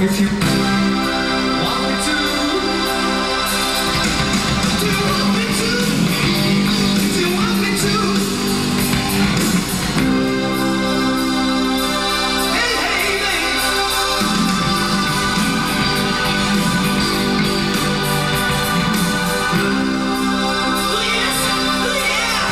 if you want me to. Do you want me to? Do you want me to? Hey, hey, hey. Oh, yes. Oh, yeah.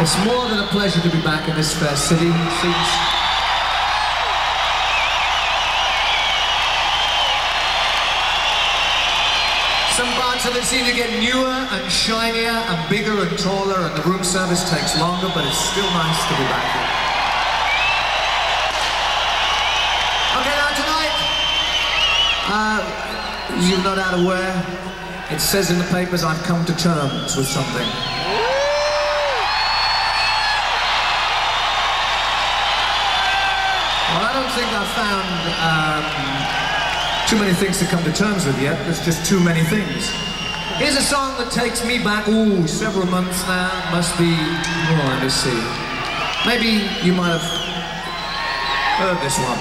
It's more than a pleasure to be back in this fair city. Some parts of the city get newer and shinier and bigger and taller, and the room service takes longer, but it's still nice to be back here. Okay, now tonight, as you're not out of where, it says in the papers I've come to terms with something. I think I've found too many things to come to terms with yet. There's just too many things. Here's a song that takes me back, ooh, several months now. Must be, oh, let me see. Maybe you might have heard this one.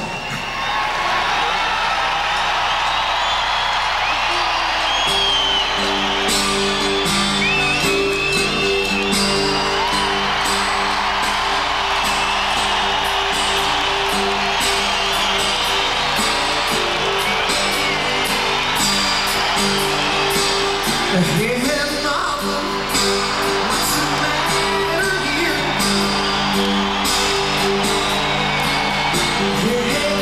Yeah.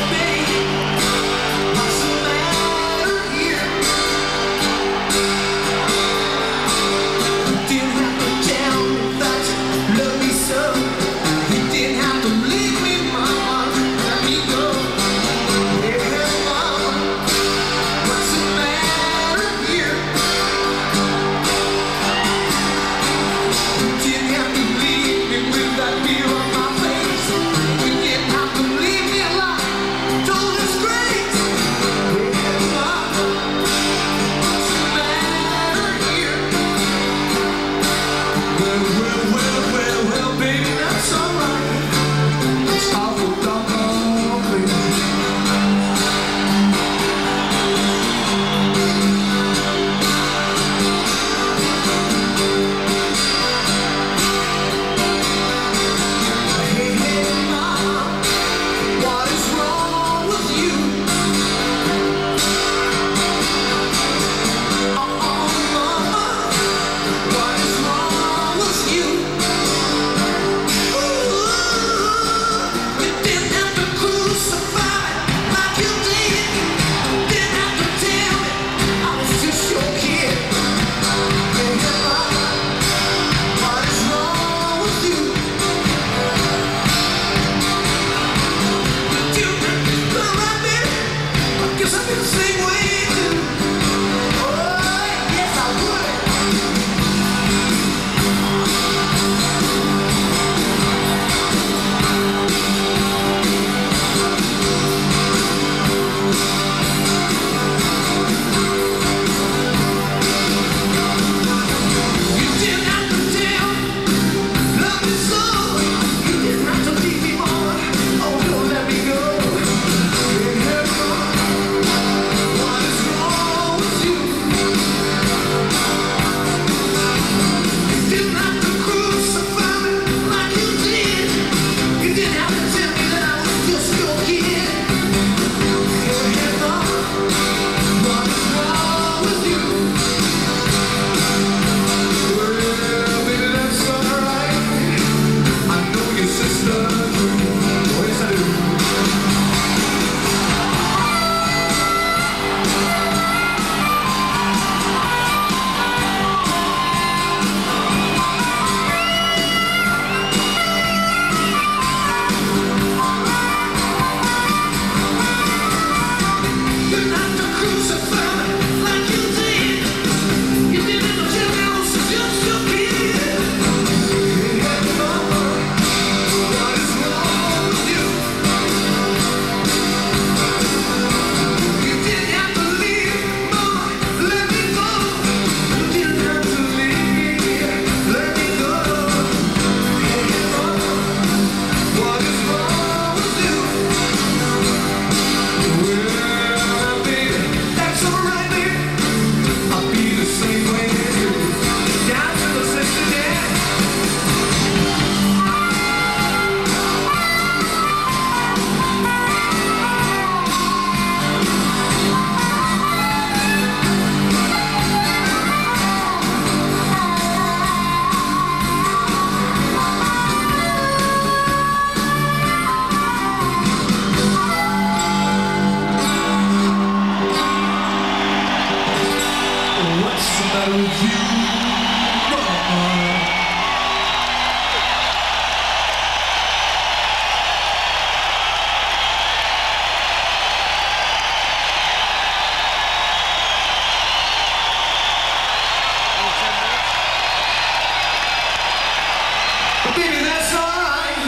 Baby, that's all right.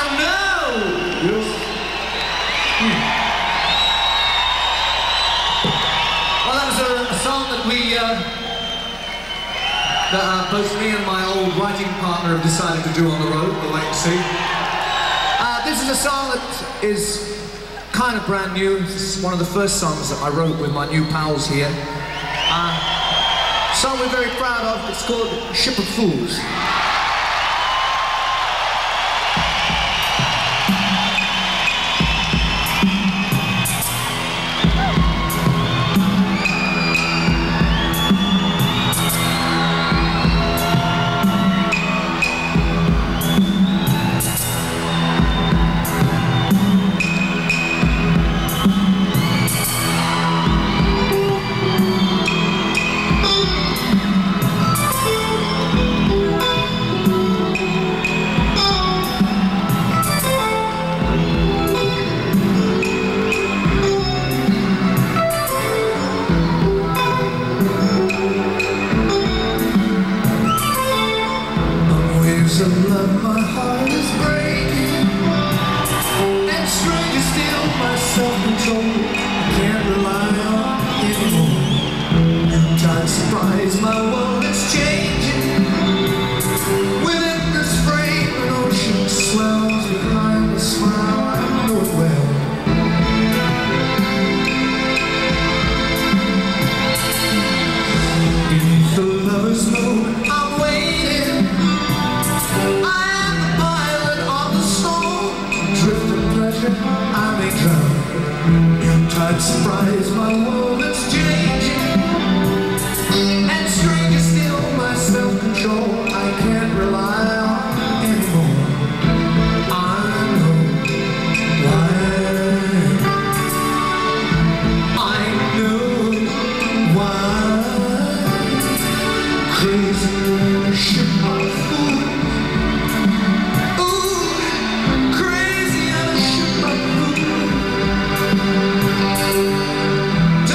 I know. Yes. Well, that was a song that both me and my old writing partner have decided to do on the road. We'll wait and see. This is a song that is kind of brand new. This is one of the first songs that I wrote with my new pals here. Song we're very proud of. It's called Ship of Fools.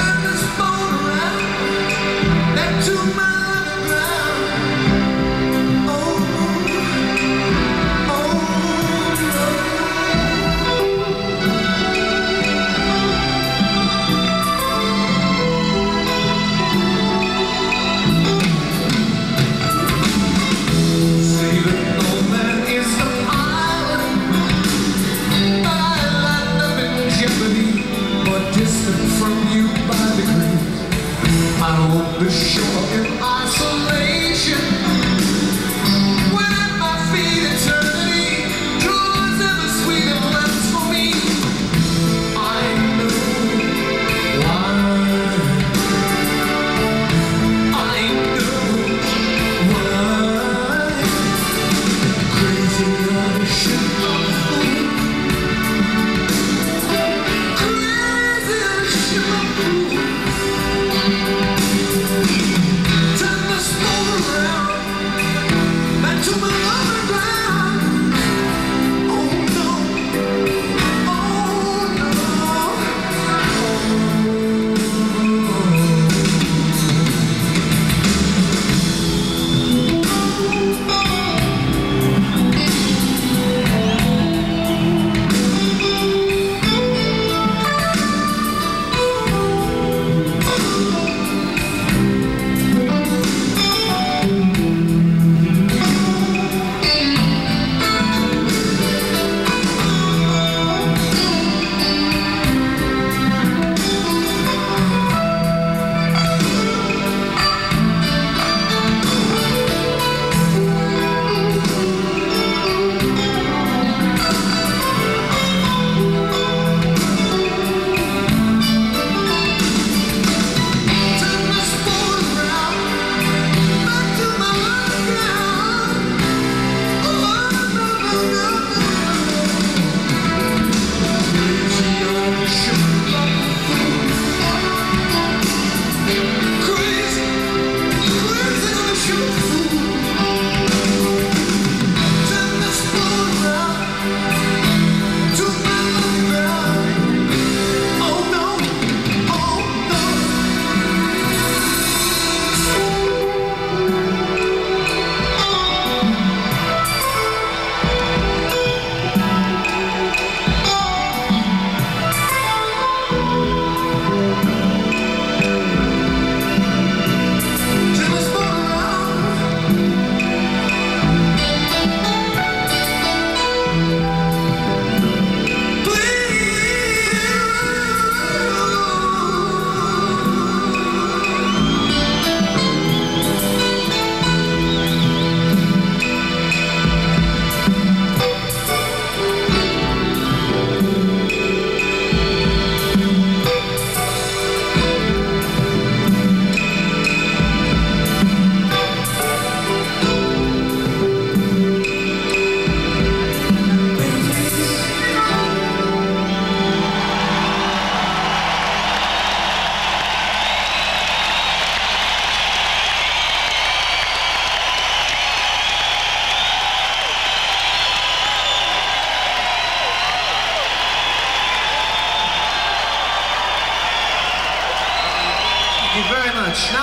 Turn this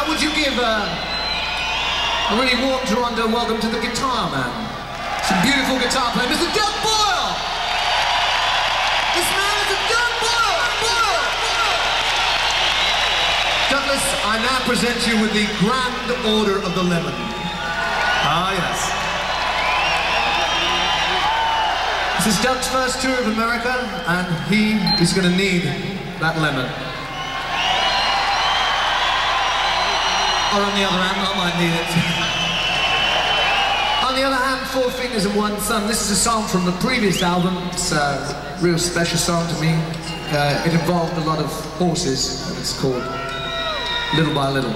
Now, would you give a really warm Toronto welcome to the guitar man? Some beautiful guitar player, Mr. Doug Boyle! This man is a Doug Boyle! Douglas, I now present you with the Grand Order of the Lemon. Ah, yes. This is Doug's first tour of America, and he is going to need that lemon. Or on the other hand, I might need it. On the other hand, Four Fingers and One Thumb. This is a song from the previous album. It's a real special song to me. It involved a lot of horses, and it's called Little by Little.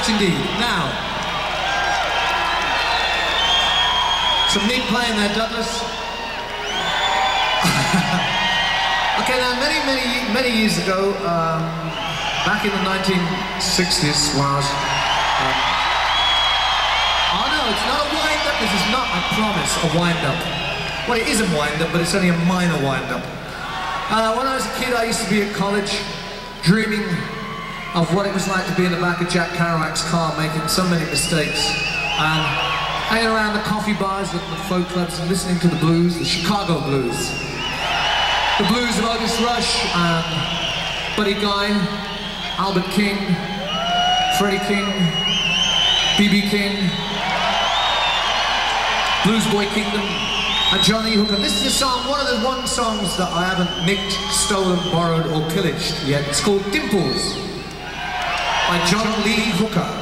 much indeed. Now, some neat playing there, Douglas. Okay, now many years ago, back in the 1960s, when I was... oh no, it's not a wind-up. This is not, I promise, a wind-up. Well, it is a wind-up, but it's only a minor wind-up. When I was a kid, I used to be at college, dreaming of what it was like to be in the back of Jack Kerouac's car, making so many mistakes. And hanging around the coffee bars, looking at folk clubs, and listening to the blues, the Chicago blues. The blues of Otis Rush, and Buddy Guy, Albert King, Freddie King, B.B. King, Blues Boy Kingdom, and John Lee Hooker. This is a song, one of the songs that I haven't nicked, stolen, borrowed, or pillaged yet. It's called Dimples, by John Lee Hooker.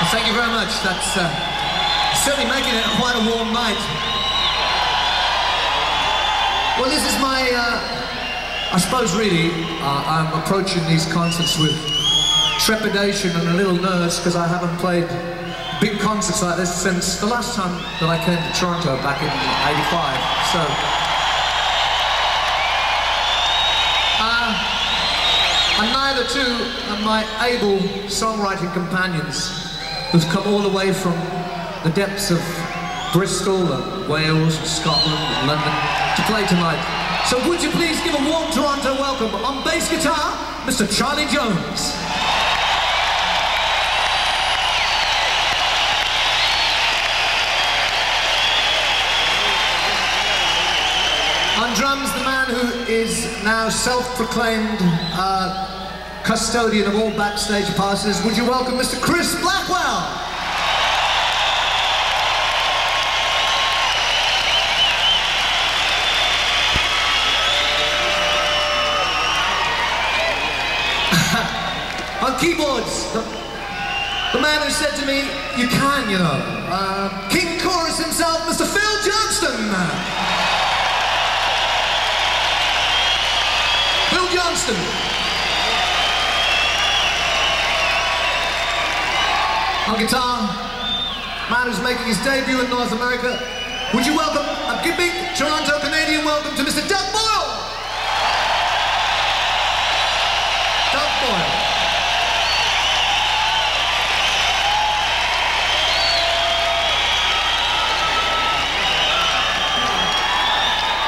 Well, thank you very much. That's certainly making it quite a warm night. Well, this is my, I suppose really, I'm approaching these concerts with trepidation and a little nerves because I haven't played big concerts like this since the last time that I came to Toronto back in '85, so. And neither too are my able songwriting companions who've come all the way from the depths of Bristol and Wales and Scotland and London to play tonight. So would you please give a warm Toronto welcome on bass guitar, Mr. Charlie Jones. Drums, the man who is now self-proclaimed custodian of all backstage passes. Would you welcome Mr. Chris Blackwell? On keyboards, the man who said to me, you can, you know, King Chorus himself, Mr. Phil Johnston. Johnston. On guitar, man who's making his debut in North America, would you welcome a big Toronto Canadian welcome to Mr. Doug Boyle? Doug Boyle.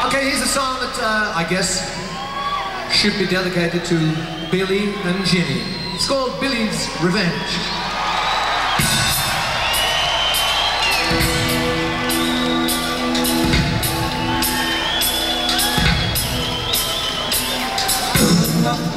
Okay, here's a song that I guess should be dedicated to Billy and Ginny. It's called Billy's Revenge. Crazy love.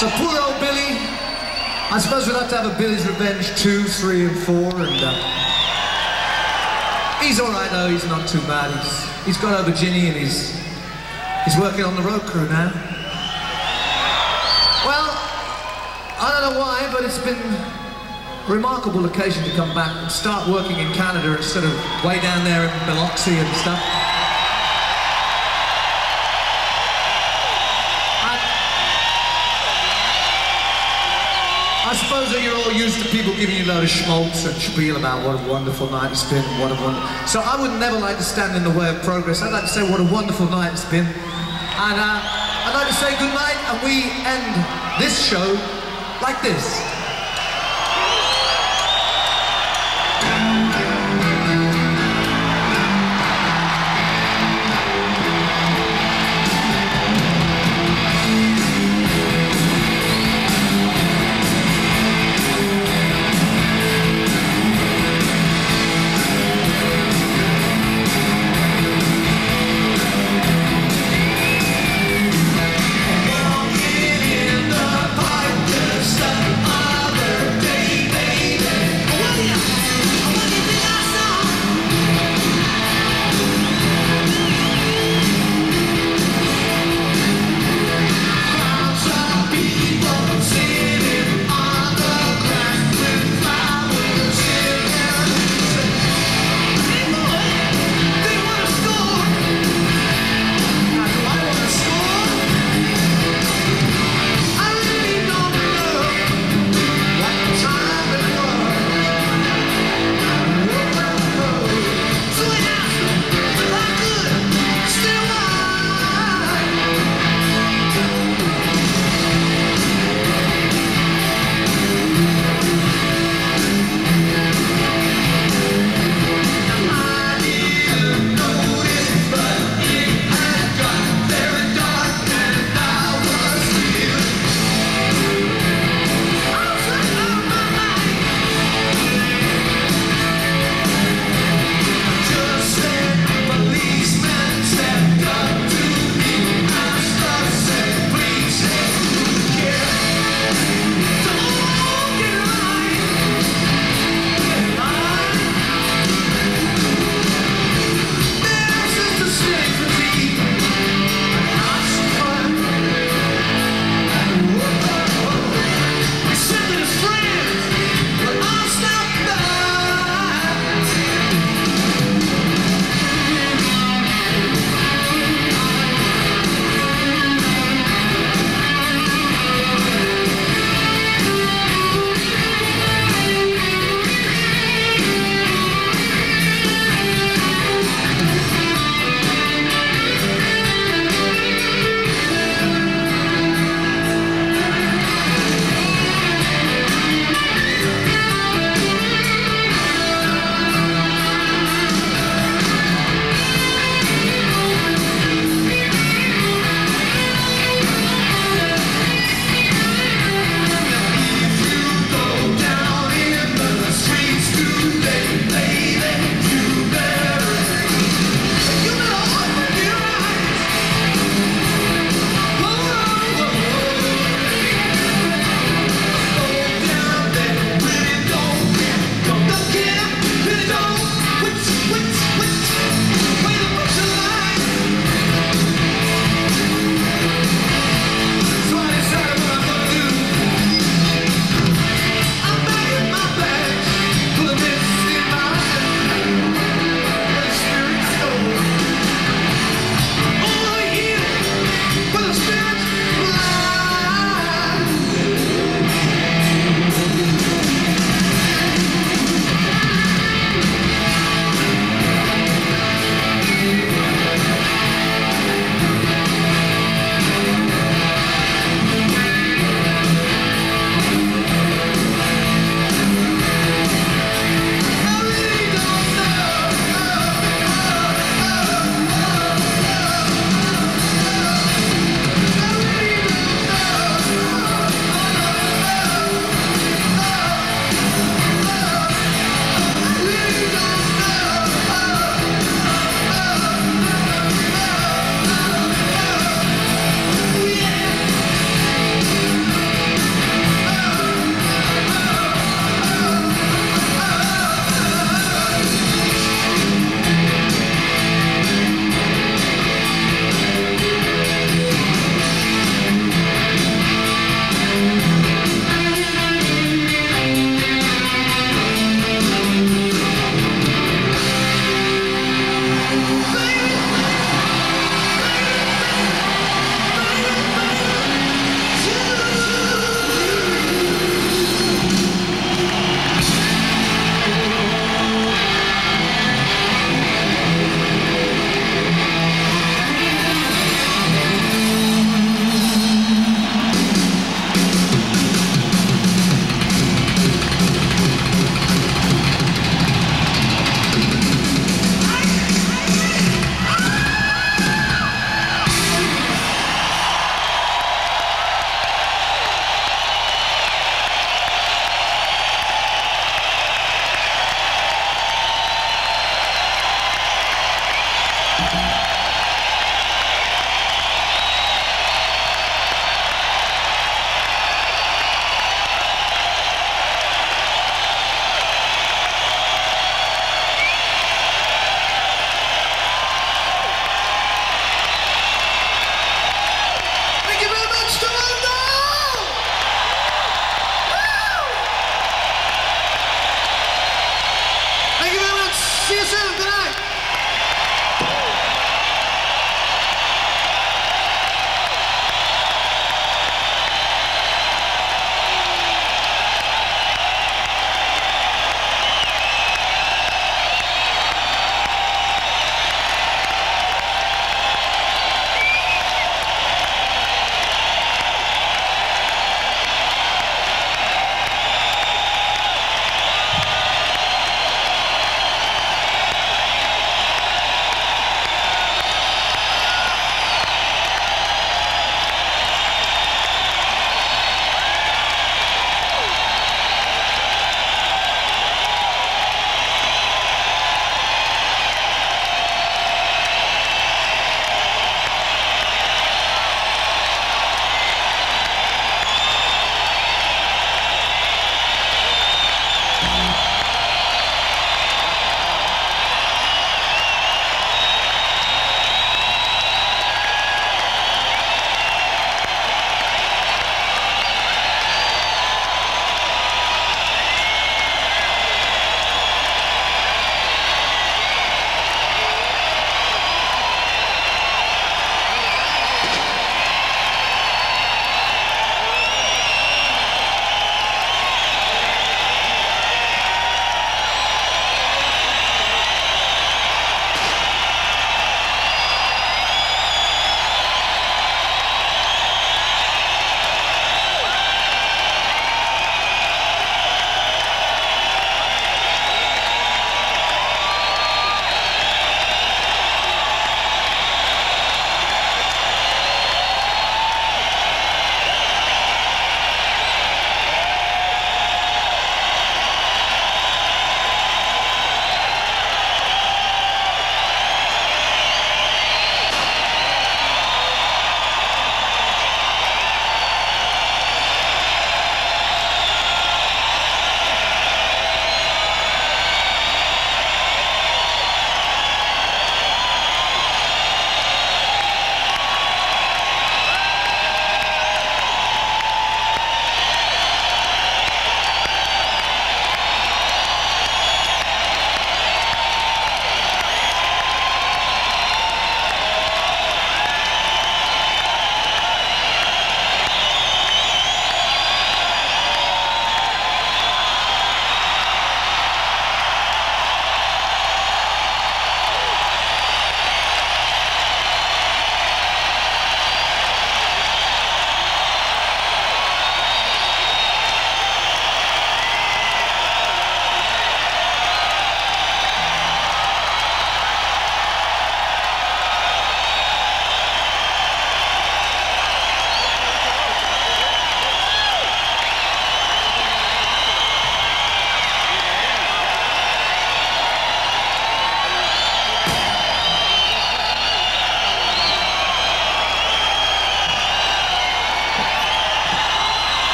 So poor old Billy. I suppose we'll have to have a Billy's Revenge 2, 3 and 4 and... he's alright though, he's not too bad. He's got over Ginny and he's working on the road crew now. Well, I don't know why, but it's been a remarkable occasion to come back and start working in Canada instead of way down there in Biloxi and stuff. I suppose that you're all used to people giving you a load of schmaltz and spiel about what a wonderful night it's been, what a wonderful... So I would never like to stand in the way of progress. I'd like to say what a wonderful night it's been. And I'd like to say good night, and we end this show like this.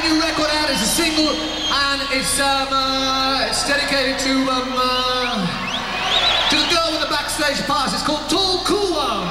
have a new record out. It's a single, and it's dedicated to the girl with the backstage pass. It's called Tall Cool One.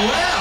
Blackwell.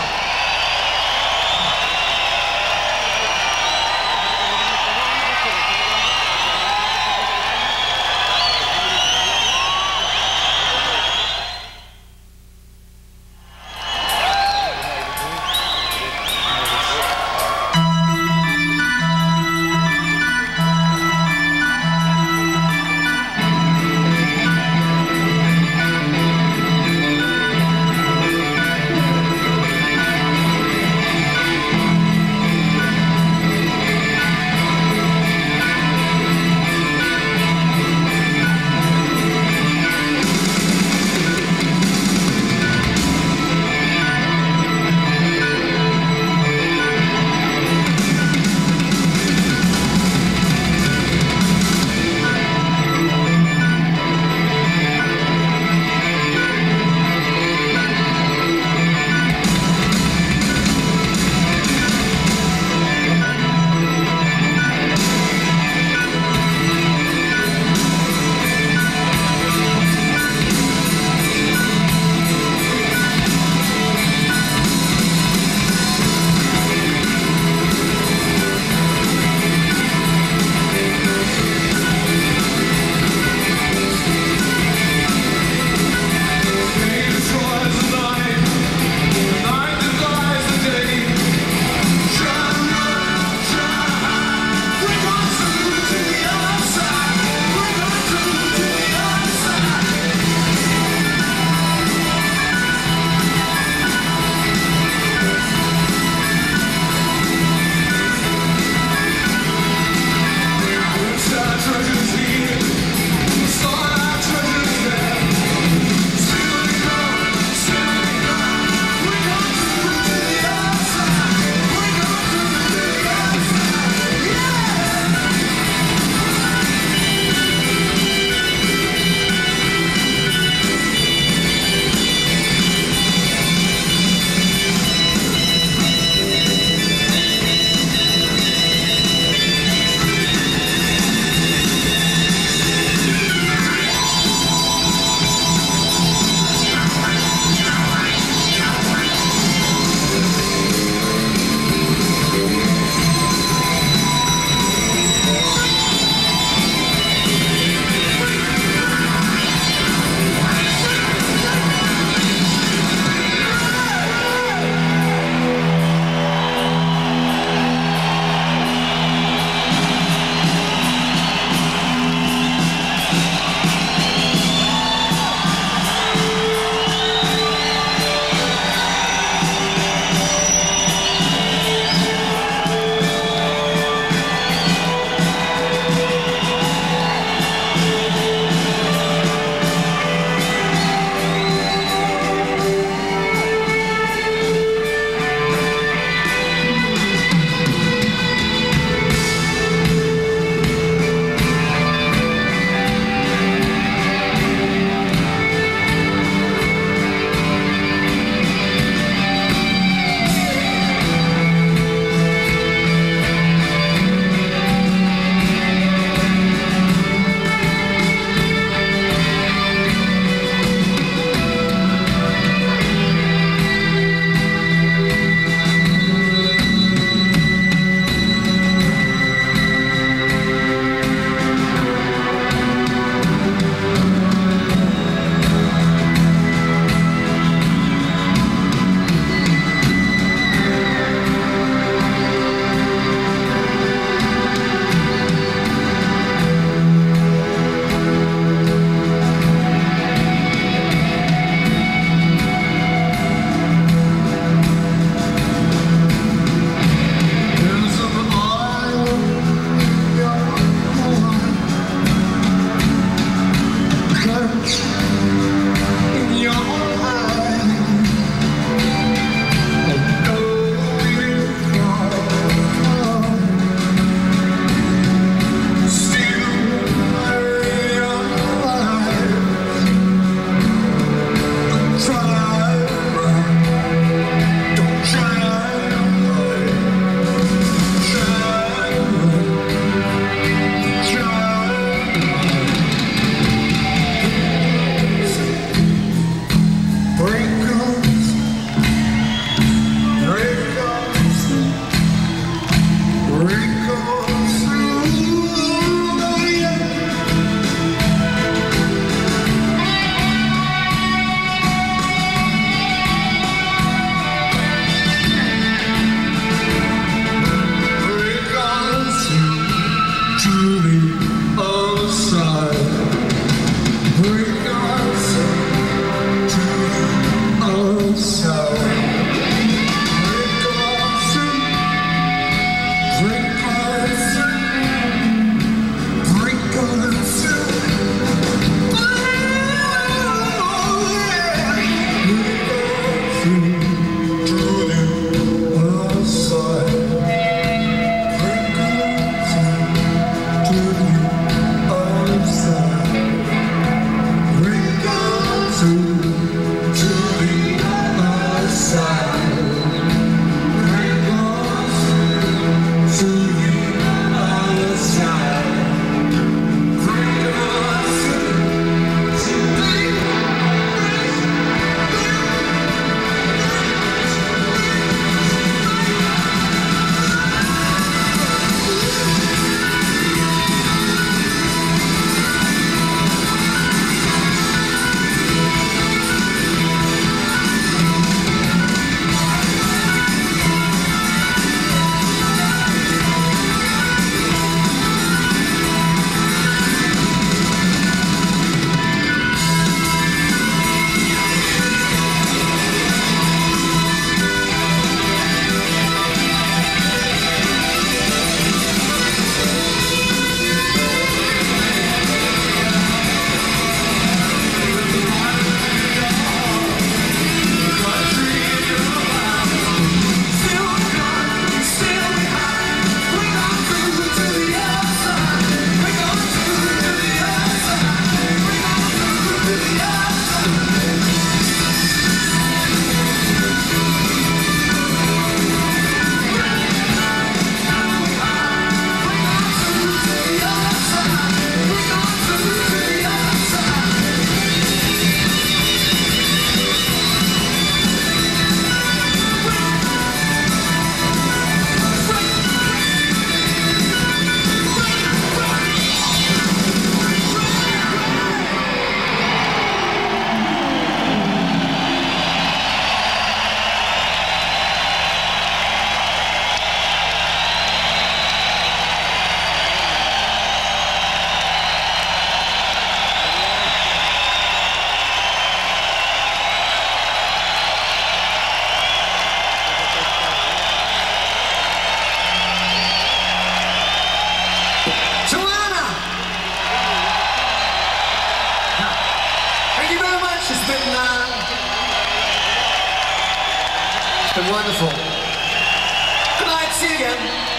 been wonderful. Good night, see you again.